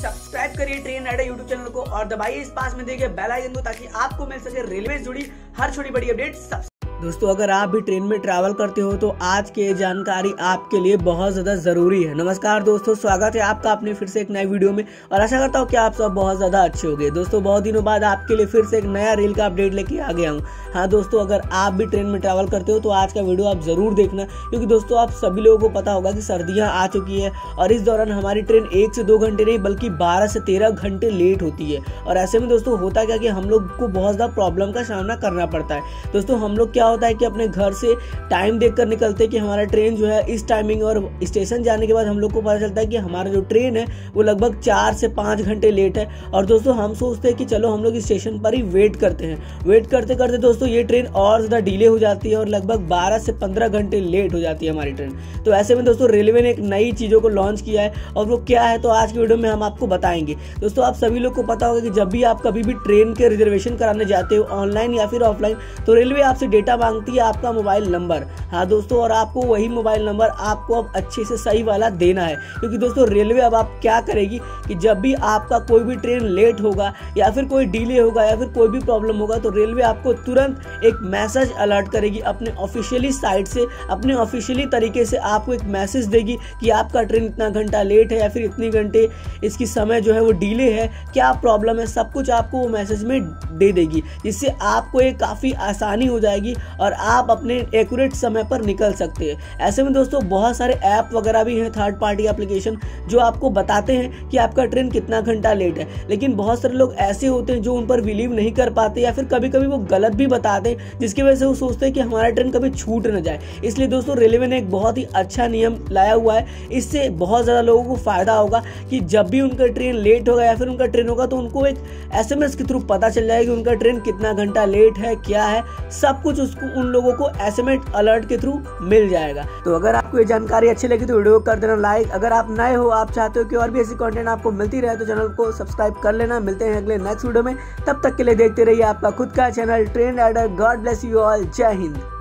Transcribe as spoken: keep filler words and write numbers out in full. Subscribe करिए train rider YouTube channel को और दबाइए इस पास में देखिए बेल आइकन को, ताकि आपको मिल सके रेलवे से जुड़ी हर छोटी बड़ी अपडेट। दोस्तों, अगर आप भी ट्रेन में ट्रैवल करते हो तो आज की ये जानकारी आपके लिए बहुत ज़्यादा ज़रूरी है। नमस्कार दोस्तों, स्वागत है आपका अपने फिर से एक नए वीडियो में और आशा करता हूँ कि आप सब बहुत ज़्यादा अच्छे होंगे। दोस्तों, बहुत दिनों बाद आपके लिए फिर से एक नया रेल का अपडेट लेके आ गया हूँ। हाँ दोस्तों, अगर आप भी ट्रेन में ट्रैवल करते हो तो आज का वीडियो आप ज़रूर देखना, क्योंकि दोस्तों आप सभी लोगों को पता होगा कि सर्दियाँ आ चुकी है और इस दौरान हमारी ट्रेन एक से दो घंटे नहीं बल्कि बारह से तेरह घंटे लेट होती है। और ऐसे में दोस्तों होता क्या कि हम लोग को बहुत ज़्यादा प्रॉब्लम का सामना करना पड़ता है। दोस्तों, हम लोग होता है कि अपने घर से टाइम देखकर निकलते हैं कि हमारा ट्रेन जो है इस टाइमिंग, और स्टेशन जाने के बाद हम लोग को पता चलता है कि हमारा जो ट्रेन है वो लगभग चार से पाँच घंटे लेट है। और दोस्तों हम सोचते हैं कि चलो हम लोग स्टेशन पर ही वेट करते हैं। वेट करते करते दोस्तों ये ट्रेन और ज़्यादा डिले हो जाती है और लगभग बारह से पंद्रह घंटे लेट हो जाती है हमारी ट्रेन। तो ऐसे में दोस्तों रेलवे ने एक नई चीज़ों को लॉन्च किया है और वो क्या है तो आज की वीडियो में हम आपको बताएंगे। दोस्तों, आप सभी लोग को पता होगा कि जब भी आप कभी भी ट्रेन के रिजर्वेशन कराने जाते हो ऑनलाइन या फिर ऑफलाइन, तो रेलवे आपसे डेटा मांगती है आपका मोबाइल नंबर। हाँ दोस्तों, और आपको वही मोबाइल नंबर आपको अब अच्छे से सही वाला देना है, क्योंकि दोस्तों रेलवे अब आप क्या करेगी कि जब भी आपका कोई भी ट्रेन लेट होगा या फिर कोई डिले होगा या फिर कोई भी प्रॉब्लम होगा तो रेलवे आपको तुरंत एक मैसेज अलर्ट करेगी अपने ऑफिशियली साइट से, अपने ऑफिशियली तरीके से आपको एक मैसेज देगी कि आपका ट्रेन इतना घंटा लेट है या फिर इतने घंटे इसकी समय जो है वो डिले है, क्या प्रॉब्लम है, सब कुछ आपको वो मैसेज में दे देगी, जिससे आपको ये काफ़ी आसानी हो जाएगी और आप अपने एक्यूरेट समय पर निकल सकते हैं। ऐसे में दोस्तों बहुत सारे ऐप वगैरह भी हैं, थर्ड पार्टी एप्लीकेशन, जो आपको बताते हैं कि आपका ट्रेन कितना घंटा लेट है। लेकिन बहुत सारे लोग ऐसे होते हैं जो उन पर बिलीव नहीं कर पाते या फिर कभी कभी वो गलत भी बताते हैं, जिसकी वजह से वो सोचते हैं कि हमारा ट्रेन कभी छूट ना जाए। इसलिए दोस्तों रेलवे ने एक बहुत ही अच्छा नियम लाया हुआ है, इससे बहुत ज़्यादा लोगों को फ़ायदा होगा कि जब भी उनका ट्रेन लेट होगा या फिर उनका ट्रेन होगा तो उनको एक एस एम एस के थ्रू पता चल जाएगा कि उनका ट्रेन कितना घंटा लेट है, क्या है, सब कुछ उसको उन लोगों को एसएमएस अलर्ट के थ्रू मिल जाएगा। तो अगर आपको ये जानकारी अच्छी लगी तो वीडियो कर देना लाइक। अगर आप नए हो, आप चाहते हो कि और भी ऐसी कंटेंट आपको मिलती रहे, तो चैनल को सब्सक्राइब कर लेना। मिलते हैं अगले नेक्स्ट वीडियो में, तब तक के लिए देखते रहिए आपका खुद का channel train rider. God bless you all, जय हिंद।